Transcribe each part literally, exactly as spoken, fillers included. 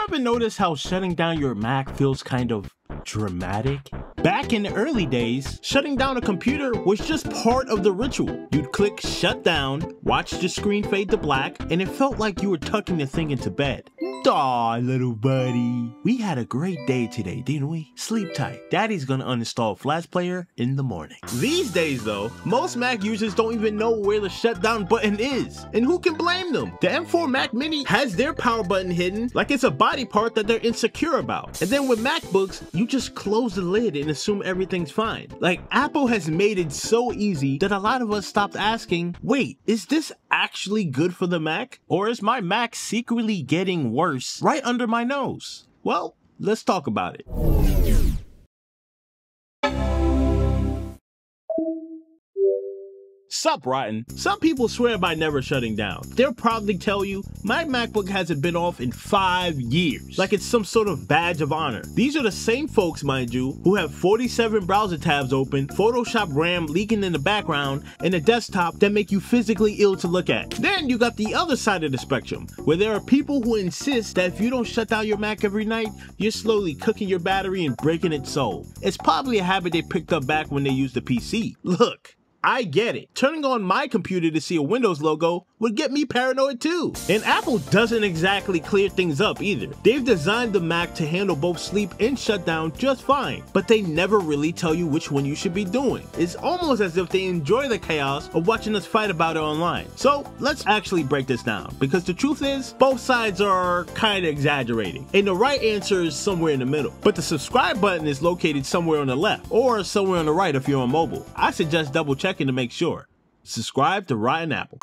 You ever notice how shutting down your Mac feels kind of dramatic? Back in the early days, shutting down a computer was just part of the ritual. You'd click shut down, watch the screen fade to black, and it felt like you were tucking the thing into bed. Aw, little buddy. We had a great day today, didn't we? Sleep tight. Daddy's gonna uninstall Flash Player in the morning. These days though, most Mac users don't even know where the shutdown button is, and who can blame them? The M four Mac Mini has their power button hidden like it's a body part that they're insecure about. And then with MacBooks, you just close the lid and assume everything's fine. Like, Apple has made it so easy that a lot of us stopped asking, wait, is this actually good for the Mac? Or is my Mac secretly getting worse right under my nose? Well, let's talk about it. Sup, Rotten. Some people swear by never shutting down. They'll probably tell you, my MacBook hasn't been off in five years, like it's some sort of badge of honor. These are the same folks, mind you, who have forty-seven browser tabs open, Photoshop RAM leaking in the background, and a desktop that make you physically ill to look at. Then you got the other side of the spectrum, where there are people who insist that if you don't shut down your Mac every night, you're slowly cooking your battery and breaking its soul. It's probably a habit they picked up back when they used the P C. Look, I get it. Turning on my computer to see a Windows logo would get me paranoid too. And Apple doesn't exactly clear things up either. They've designed the Mac to handle both sleep and shutdown just fine, but they never really tell you which one you should be doing. It's almost as if they enjoy the chaos of watching us fight about it online. So let's actually break this down, because the truth is, both sides are kinda exaggerating, and the right answer is somewhere in the middle. But the subscribe button is located somewhere on the left, or somewhere on the right if you're on mobile. I suggest double checking to make sure. Subscribe to Rotten Apple.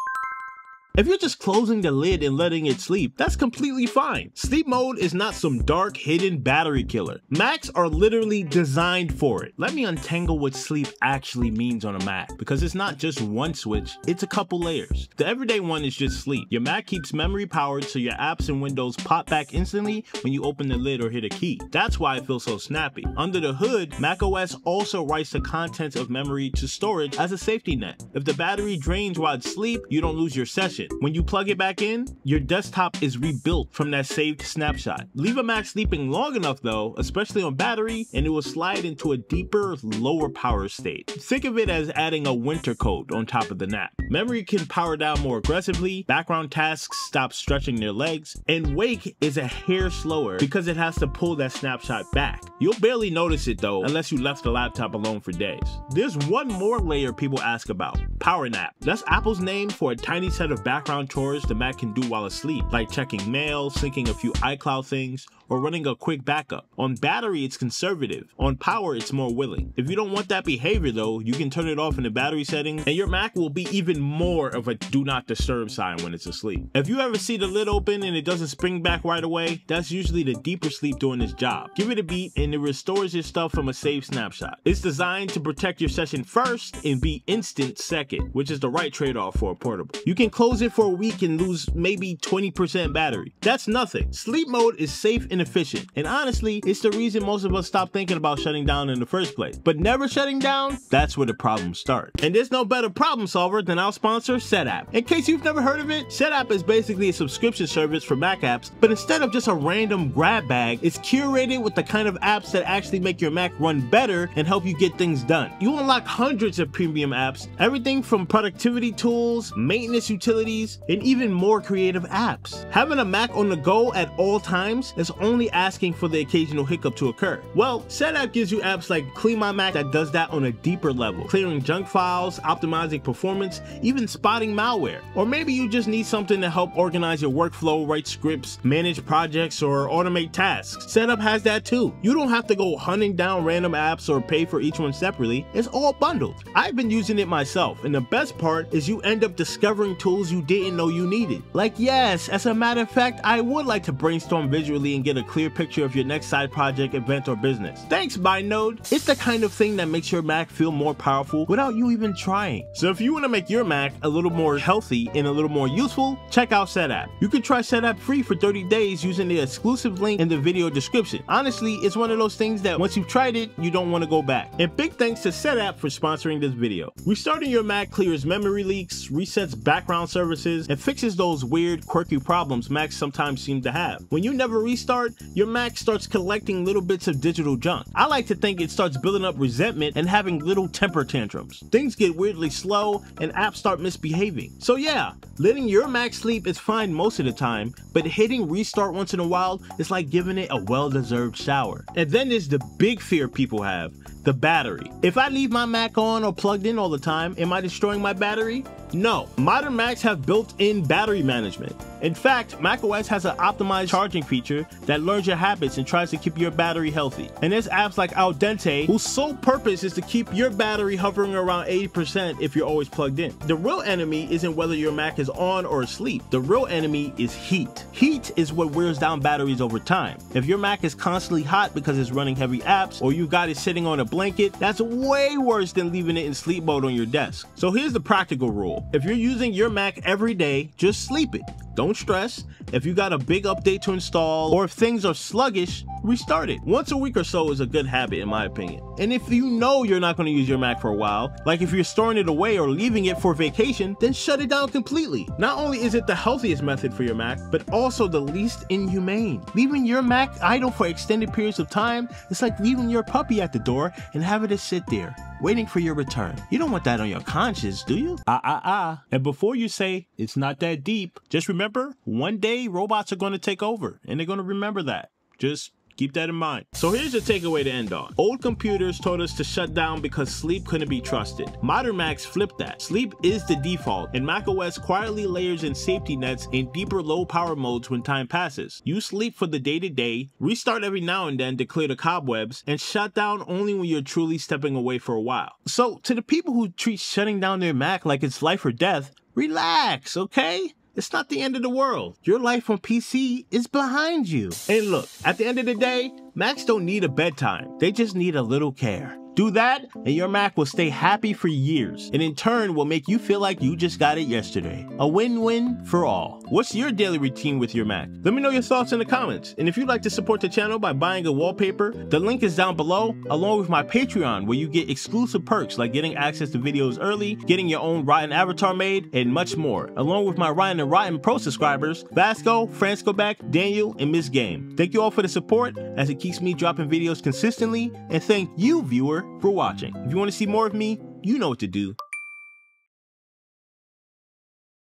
If you're just closing the lid and letting it sleep, that's completely fine. Sleep mode is not some dark, hidden battery killer. Macs are literally designed for it. Let me untangle what sleep actually means on a Mac, because it's not just one switch, it's a couple layers. The everyday one is just sleep. Your Mac keeps memory powered so your apps and windows pop back instantly when you open the lid or hit a key. That's why it feels so snappy. Under the hood, macOS also writes the contents of memory to storage as a safety net. If the battery drains while it's asleep, you don't lose your session. When you plug it back in, your desktop is rebuilt from that saved snapshot. Leave a Mac sleeping long enough though, especially on battery, and it will slide into a deeper, lower power state. Think of it as adding a winter coat on top of the nap. Memory can power down more aggressively, background tasks stop stretching their legs, and wake is a hair slower because it has to pull that snapshot back. You'll barely notice it though, unless you left the laptop alone for days. There's one more layer people ask about, power nap. That's Apple's name for a tiny set of batteries background chores the Mac can do while asleep, like checking mail, syncing a few iCloud things, or running a quick backup. On battery, it's conservative. On power, it's more willing. If you don't want that behavior though, you can turn it off in the battery settings, and your Mac will be even more of a do not disturb sign when it's asleep. If you ever see the lid open and it doesn't spring back right away, that's usually the deeper sleep doing its job. Give it a beat and it restores your stuff from a saved snapshot. It's designed to protect your session first and be instant second, which is the right trade-off for a portable. You can close it for a week and lose maybe twenty percent battery. That's nothing. Sleep mode is safe and efficient, and honestly, it's the reason most of us stop thinking about shutting down in the first place. But never shutting down, that's where the problems start. And there's no better problem solver than our sponsor, Setapp. In case you've never heard of it, Setapp is basically a subscription service for Mac apps, but instead of just a random grab bag, it's curated with the kind of apps that actually make your Mac run better and help you get things done. You unlock hundreds of premium apps, everything from productivity tools, maintenance utilities, and even more creative apps. Having a Mac on the go at all times is only asking for the occasional hiccup to occur. Well, Setapp gives you apps like CleanMyMac that does that on a deeper level, clearing junk files, optimizing performance, even spotting malware. Or maybe you just need something to help organize your workflow, write scripts, manage projects, or automate tasks. Setapp has that too. You don't have to go hunting down random apps or pay for each one separately. It's all bundled. I've been using it myself, and the best part is you end up discovering tools you didn't know you needed. Like, yes, as a matter of fact, I would like to brainstorm visually and get a clear picture of your next side project, event, or business. Thanks, MindNode. It's the kind of thing that makes your Mac feel more powerful without you even trying. So if you want to make your Mac a little more healthy and a little more useful, check out Setapp. You can try Setapp free for thirty days using the exclusive link in the video description. Honestly, it's one of those things that once you've tried it, you don't want to go back. And big thanks to Setapp for sponsoring this video. Restarting your Mac clears memory leaks, resets background services, services and fixes those weird, quirky problems Macs sometimes seem to have. When you never restart, your Mac starts collecting little bits of digital junk. I like to think it starts building up resentment and having little temper tantrums. Things get weirdly slow and apps start misbehaving. So yeah, letting your Mac sleep is fine most of the time, but hitting restart once in a while is like giving it a well-deserved shower. And then there's the big fear people have, the battery. If I leave my Mac on or plugged in all the time, am I destroying my battery? No, modern Macs have built-in battery management. In fact, macOS has an optimized charging feature that learns your habits and tries to keep your battery healthy. And there's apps like Al Dente, whose sole purpose is to keep your battery hovering around eighty percent if you're always plugged in. The real enemy isn't whether your Mac is on or asleep. The real enemy is heat. Heat is what wears down batteries over time. If your Mac is constantly hot because it's running heavy apps or you got it sitting on a blanket, that's way worse than leaving it in sleep mode on your desk. So here's the practical rule. If you're using your Mac every day, just sleep it. Don't stress. If you got a big update to install or if things are sluggish, restart it. Once a week or so is a good habit in my opinion. And if you know you're not going to use your Mac for a while, like if you're storing it away or leaving it for vacation, then shut it down completely. Not only is it the healthiest method for your Mac, but also the least inhumane. Leaving your Mac idle for extended periods of time is like leaving your puppy at the door and having it sit there, waiting for your return. You don't want that on your conscience, do you? Ah, ah, ah. And before you say, it's not that deep, just remember, one day robots are going to take over and they're going to remember that. Just keep that in mind. So here's your takeaway to end on. Old computers told us to shut down because sleep couldn't be trusted. Modern Macs flipped that. Sleep is the default, and macOS quietly layers in safety nets in deeper low power modes when time passes. You sleep for the day to day, restart every now and then to clear the cobwebs, and shut down only when you're truly stepping away for a while. So to the people who treat shutting down their Mac like it's life or death, relax, okay? It's not the end of the world. Your life on P C is behind you. And look, at the end of the day, Macs don't need a bedtime. They just need a little care. Do that, and your Mac will stay happy for years, and in turn will make you feel like you just got it yesterday. A win-win for all. What's your daily routine with your Mac? Let me know your thoughts in the comments. And if you'd like to support the channel by buying a wallpaper, the link is down below, along with my Patreon, where you get exclusive perks like getting access to videos early, getting your own Rotten avatar made, and much more, along with my Rotten and Rotten Pro subscribers, Vasco, Franskoback, Daniel, and Miss Game. Thank you all for the support, as it keeps me dropping videos consistently, and thank you, viewer, for watching. If you want to see more of me, you know what to do.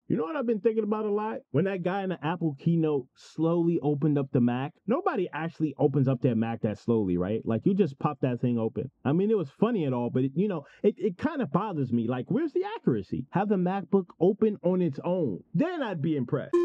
You know what I've been thinking about a lot? When that guy in the Apple keynote slowly opened up the Mac, nobody actually opens up their Mac that slowly, right? Like, you just pop that thing open. I mean, it was funny and all, but it, you know, it, it kind of bothers me. Like, where's the accuracy? Have the MacBook open on its own. Then I'd be impressed.